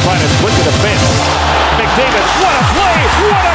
trying to split the defense. McDavid, what a play! What a